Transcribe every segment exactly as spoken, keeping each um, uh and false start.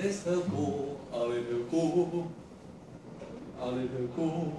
Let's her go, I'll let her go, I'll let her go.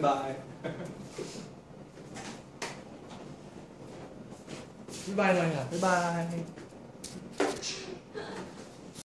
Bye. Bye bye. Bye bye.